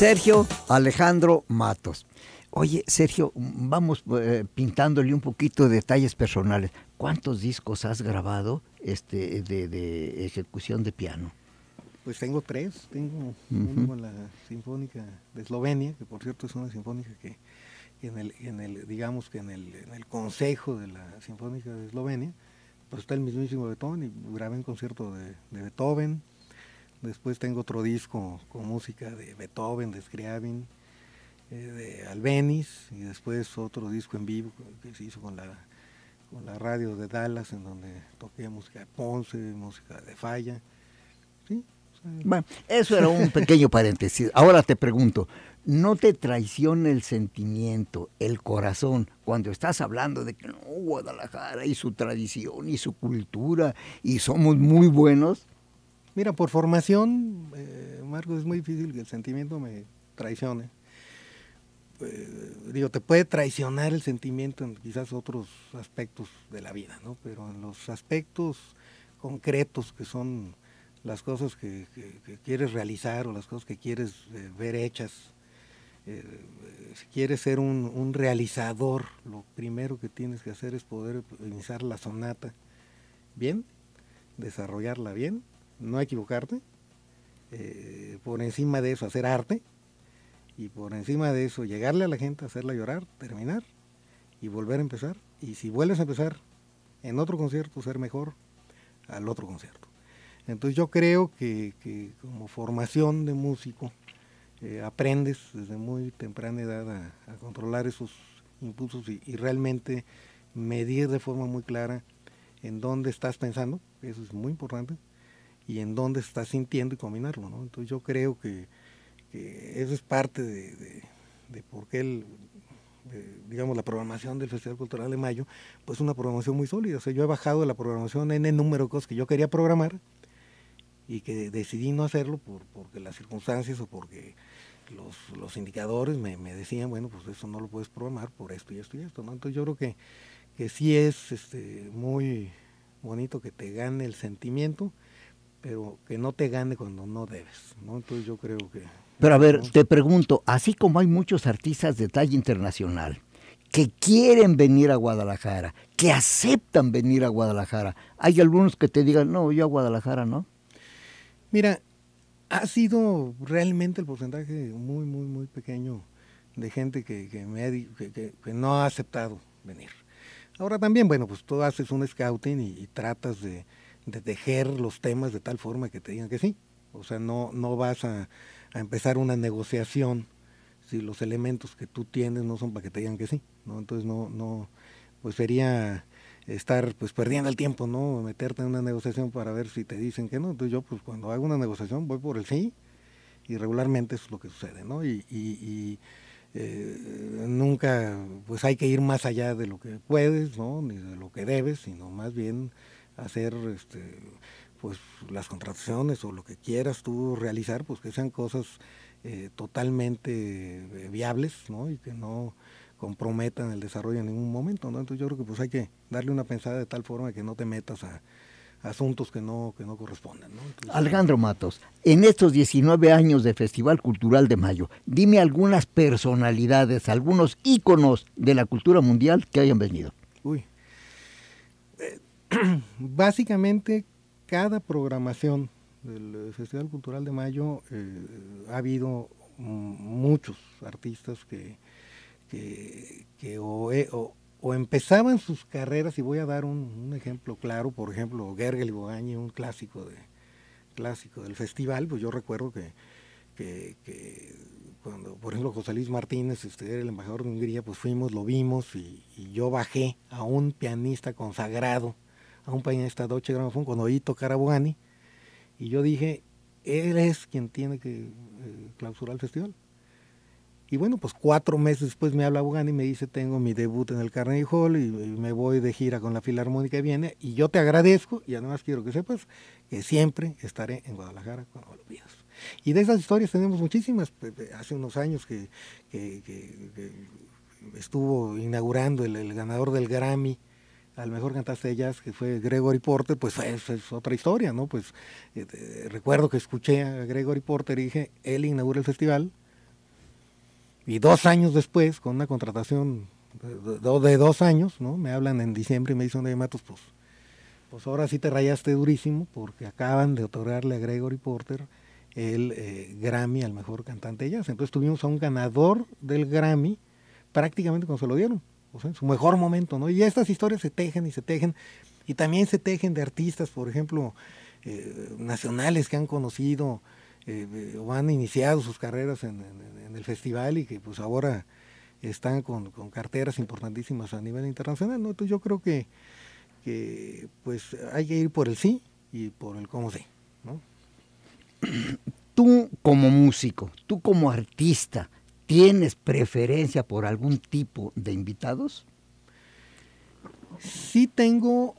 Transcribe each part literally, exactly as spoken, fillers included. Sergio Alejandro Matos. Oye, Sergio, vamos eh, pintándole un poquito de detalles personales. ¿Cuántos discos has grabado este, de, de ejecución de piano? Pues tengo tres. Tengo uno con la Sinfónica de Eslovenia, que por cierto es una sinfónica que en el, en el digamos que en el, en el consejo de la Sinfónica de Eslovenia, pues está el mismísimo Beethoven, y grabé un concierto de, de Beethoven. Después tengo otro disco con música de Beethoven, de Scriabin, eh, de Albéniz, y después otro disco en vivo que se hizo con la, con la radio de Dallas, en donde toqué música de Ponce, música de Falla. ¿Sí? O sea, bueno, eso era un pequeño paréntesis. Ahora te pregunto, ¿no te traiciona el sentimiento, el corazón, cuando estás hablando de que no, Guadalajara y su tradición y su cultura y somos muy buenos? Mira, por formación, eh, Marco, es muy difícil que el sentimiento me traicione. Eh, digo, te puede traicionar el sentimiento en quizás otros aspectos de la vida, ¿no? Pero en los aspectos concretos, que son las cosas que, que, que quieres realizar o las cosas que quieres eh, ver hechas, eh, si quieres ser un, un realizador, lo primero que tienes que hacer es poder iniciar la sonata bien, desarrollarla bien, no equivocarte, eh, por encima de eso hacer arte, y por encima de eso llegarle a la gente, hacerla llorar, terminar y volver a empezar, y si vuelves a empezar en otro concierto, ser mejor al otro concierto. Entonces yo creo que, que como formación de músico eh, aprendes desde muy temprana edad a, a controlar esos impulsos y, y realmente medir de forma muy clara en dónde estás pensando, eso es muy importante, y en dónde estás sintiendo y combinarlo, ¿no? Entonces yo creo que, que eso es parte de, de, de por qué el, de, digamos, la programación del Festival Cultural de Mayo, pues es una programación muy sólida. O sea, yo he bajado de la programación en el número de cosas que yo quería programar y que decidí no hacerlo por, porque las circunstancias o porque los, los indicadores me, me decían, bueno, pues eso no lo puedes programar por esto y esto y esto, ¿no? Entonces yo creo que, que sí es este, muy bonito que te gane el sentimiento, pero que no te gane cuando no debes, ¿no? Entonces yo creo que... Pero a ver, te pregunto, así como hay muchos artistas de talla internacional que quieren venir a Guadalajara, que aceptan venir a Guadalajara, ¿hay algunos que te digan, no, yo a Guadalajara no? Mira, ha sido realmente el porcentaje muy, muy, muy pequeño de gente que, que, me ha, que, que, que no ha aceptado venir. Ahora también, bueno, pues tú haces un scouting y, y tratas de... de tejer los temas de tal forma que te digan que sí. O sea, no, no vas a, a empezar una negociación si los elementos que tú tienes no son para que te digan que sí, ¿no? Entonces no, no, pues sería estar pues perdiendo el tiempo, ¿no? Meterte en una negociación para ver si te dicen que no. Entonces yo pues cuando hago una negociación voy por el sí, y regularmente eso es lo que sucede, ¿no? Y, y, y eh, nunca pues hay que ir más allá de lo que puedes, ¿no? Ni de lo que debes, sino más bien hacer este, pues las contrataciones o lo que quieras tú realizar, pues que sean cosas eh, totalmente viables, ¿no? Y que no comprometan el desarrollo en ningún momento, ¿no? Entonces yo creo que pues hay que darle una pensada de tal forma que no te metas a asuntos que no, que no corresponden, ¿no? Entonces, Alejandro Matos, en estos diecinueve años de Festival Cultural de Mayo, dime algunas personalidades, algunos íconos de la cultura mundial que hayan venido. Uy. Eh, Básicamente, cada programación del Festival Cultural de Mayo eh, ha habido muchos artistas que, que, que o, eh, o, o empezaban sus carreras, y voy a dar un, un ejemplo claro, por ejemplo, Gergely Bogányi, un clásico, de, clásico del festival. Pues yo recuerdo que, que, que cuando, por ejemplo, José Luis Martínez este, era el embajador de Hungría, pues fuimos, lo vimos, y, y yo bajé a un pianista consagrado, a un pianista Deutsche Grammophon, cuando oí tocar a Bogányi, y yo dije, él es quien tiene que eh, clausurar el festival. Y bueno, pues cuatro meses después me habla Bogányi y me dice, tengo mi debut en el Carnegie Hall y, y me voy de gira con la Filarmónica de Viena, y yo te agradezco, y además quiero que sepas que siempre estaré en Guadalajara cuando lo pidas. Y de esas historias tenemos muchísimas. Hace unos años que, que, que, que estuvo inaugurando el, el ganador del Grammy al mejor cantante de jazz, que fue Gregory Porter, pues es, es otra historia, ¿no? Pues eh, recuerdo que escuché a Gregory Porter y dije, él inaugura el festival, y dos años después, con una contratación de, de dos años, ¿no? Me hablan en diciembre y me dicen, oye, Matos, pues, pues ahora sí te rayaste durísimo, porque acaban de otorgarle a Gregory Porter el eh, Grammy al mejor cantante de jazz. Entonces tuvimos a un ganador del Grammy prácticamente cuando se lo dieron, o sea, en su mejor momento, ¿no? Y estas historias se tejen y se tejen, y también se tejen de artistas, por ejemplo, eh, nacionales que han conocido eh, o han iniciado sus carreras en, en, en el festival y que pues ahora están con, con carteras importantísimas a nivel internacional, ¿no? Entonces yo creo que, que pues hay que ir por el sí y por el cómo sí, ¿no? Tú como músico, tú como artista, ¿tienes preferencia por algún tipo de invitados? Sí tengo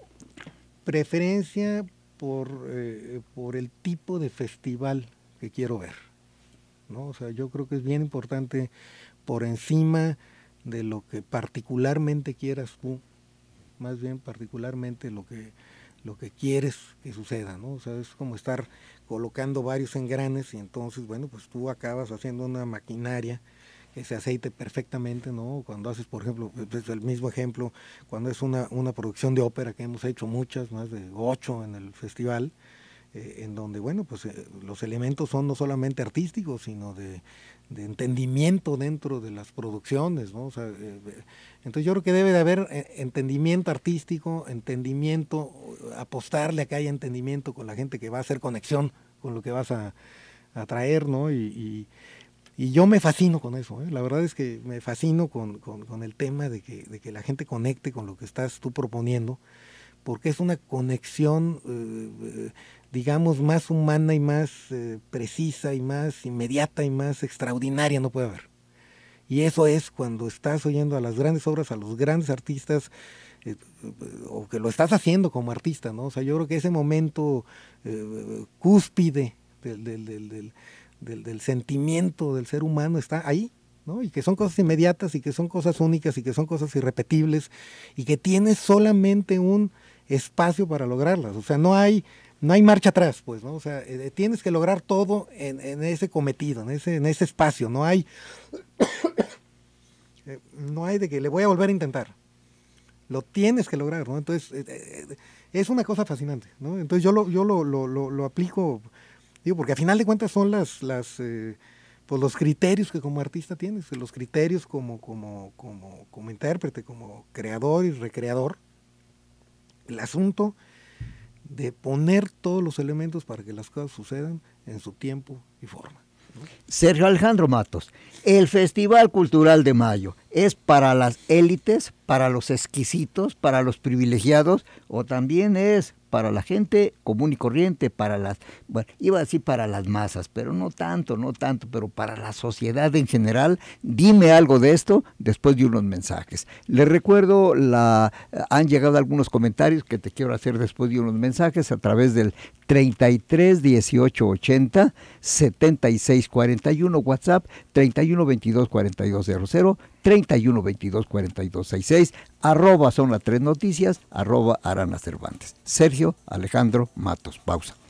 preferencia por, eh, por el tipo de festival que quiero ver, ¿no? O sea, yo creo que es bien importante, por encima de lo que particularmente quieras tú, más bien particularmente lo que... lo que quieres que suceda, ¿no? O sea, es como estar colocando varios engranes y entonces, bueno, pues tú acabas haciendo una maquinaria que se aceite perfectamente, ¿no? Cuando haces, por ejemplo, pues el mismo ejemplo, cuando es una, una producción de ópera, que hemos hecho muchas, más de ocho en el festival, eh, en donde, bueno, pues eh, los elementos son no solamente artísticos, sino de, de entendimiento dentro de las producciones, ¿no? O sea, eh, entonces yo creo que debe de haber entendimiento artístico, entendimiento, apostarle a que haya entendimiento con la gente que va a hacer conexión con lo que vas a, a traer, ¿no? Y, y, y yo me fascino con eso, ¿eh? La verdad es que me fascino con, con, con el tema de que, de que la gente conecte con lo que estás tú proponiendo, porque es una conexión, eh, digamos, más humana y más eh, precisa y más inmediata y más extraordinaria no puede haber. Y eso es cuando estás oyendo a las grandes obras, a los grandes artistas, eh, o que lo estás haciendo como artista, ¿no? O sea, yo creo que ese momento eh, cúspide del, del, del, del, del, del sentimiento del ser humano está ahí, ¿no? Y que son cosas inmediatas y que son cosas únicas y que son cosas irrepetibles y que tienes solamente un espacio para lograrlas. O sea, no hay, no hay marcha atrás, pues, ¿no? O sea, eh, tienes que lograr todo en, en ese cometido, en ese, en ese espacio. No hay, eh, no hay de que le voy a volver a intentar. Lo tienes que lograr, ¿no? Entonces, eh, eh, es una cosa fascinante, ¿no? Entonces yo lo, yo lo, lo, lo, lo aplico, digo, porque a final de cuentas son las... las eh, pues los criterios que como artista tienes, los criterios como, como, como, como intérprete, como creador y recreador, el asunto de poner todos los elementos para que las cosas sucedan en su tiempo y forma, ¿no? Sergio Alejandro Matos, el Festival Cultural de Mayo, ¿es para las élites, para los exquisitos, para los privilegiados, o también es para la gente común y corriente, para las, bueno, iba a decir para las masas, pero no tanto, no tanto, pero para la sociedad en general? Dime algo de esto después de unos mensajes. Les recuerdo, la, han llegado algunos comentarios que te quiero hacer después de unos mensajes a través del treinta y tres dieciocho ochenta setenta y seis cuarenta y uno, WhatsApp treinta y uno veintidós cuarenta y dos cero cero, treinta y uno veintidós cuarenta y dos sesenta y seis, arroba Zona Tres Noticias, arroba Arana Cervantes. Sergio Alejandro Matos. Pausa.